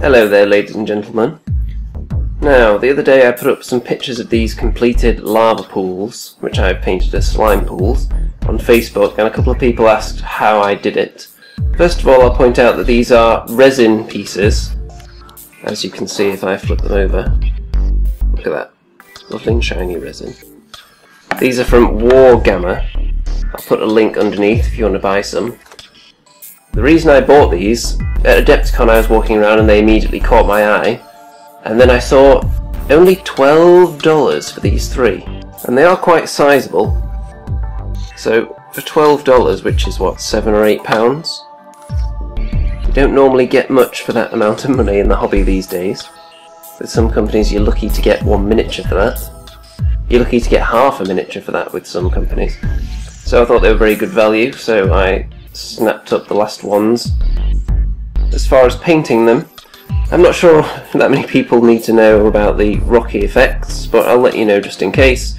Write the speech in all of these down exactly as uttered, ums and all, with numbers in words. Hello there, ladies and gentlemen. Now, the other day I put up some pictures of these completed lava pools, which I have painted as slime pools, on Facebook, and a couple of people asked how I did it. First of all, I'll point out that these are resin pieces, as you can see if I flip them over. Look at that. Lovely and shiny resin. These are from War Gamma. I'll put a link underneath if you want to buy some. The reason I bought these, at Adepticon I was walking around and they immediately caught my eye, and then I saw only twelve dollars for these three, and they are quite sizable. So for twelve dollars, which is what, seven or eight pounds? You don't normally get much for that amount of money in the hobby these days. With some companies you're lucky to get one miniature for that. You're lucky to get half a miniature for that with some companies. So I thought they were very good value, so I snapped up the last ones. As far as painting them, I'm not sure that many people need to know about the rocky effects, but I'll let you know just in case.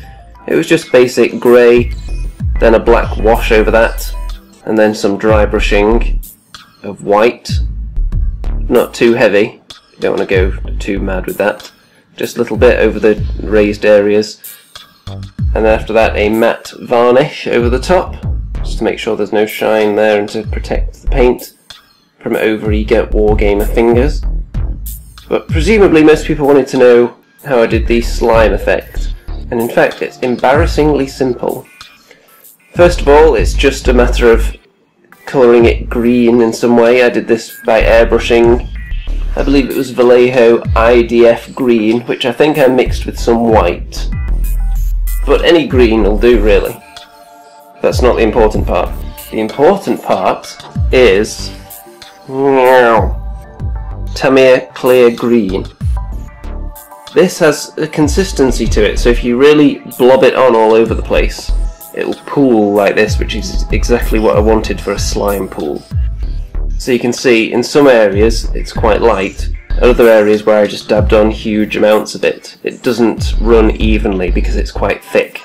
It was just basic grey, then a black wash over that, and then some dry brushing of white. Not too heavy, you don't want to go too mad with that. Just a little bit over the raised areas, and then after that a matte varnish over the top, just to make sure there's no shine there and to protect the paint from over eager wargamer fingers. But presumably most people wanted to know how I did the slime effect, and in fact it's embarrassingly simple. First of all, it's just a matter of colouring it green in some way. I did this by airbrushing. I believe it was Vallejo I D F green, which I think I mixed with some white. But any green will do, really. That's not the important part. The important part is Tamiya clear green. This has a consistency to it, so if you really blob it on all over the place, it'll pool like this, which is exactly what I wanted for a slime pool. So you can see in some areas it's quite light, other areas where I just dabbed on huge amounts of it, it doesn't run evenly because it's quite thick,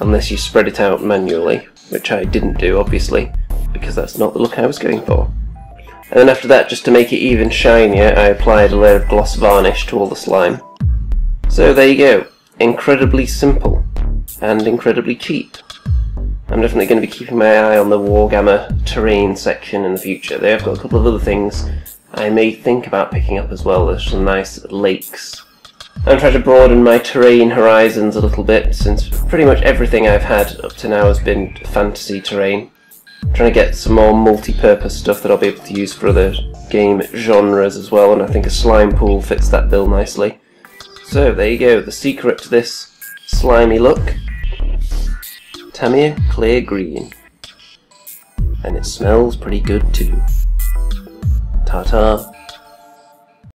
unless you spread it out manually, which I didn't do obviously, because that's not the look I was going for. And then after that, just to make it even shinier, I applied a layer of gloss varnish to all the slime. So there you go, incredibly simple, and incredibly cheap. I'm definitely going to be keeping my eye on the War Gamma terrain section in the future. They have got a couple of other things I may think about picking up as well. There's some nice lakes. I'm trying to broaden my terrain horizons a little bit, since pretty much everything I've had up to now has been fantasy terrain. I'm trying to get some more multi-purpose stuff that I'll be able to use for other game genres as well, and I think a slime pool fits that bill nicely. So there you go, the secret to this slimy look. Tamiya clear green, and it smells pretty good too. Ta-ta.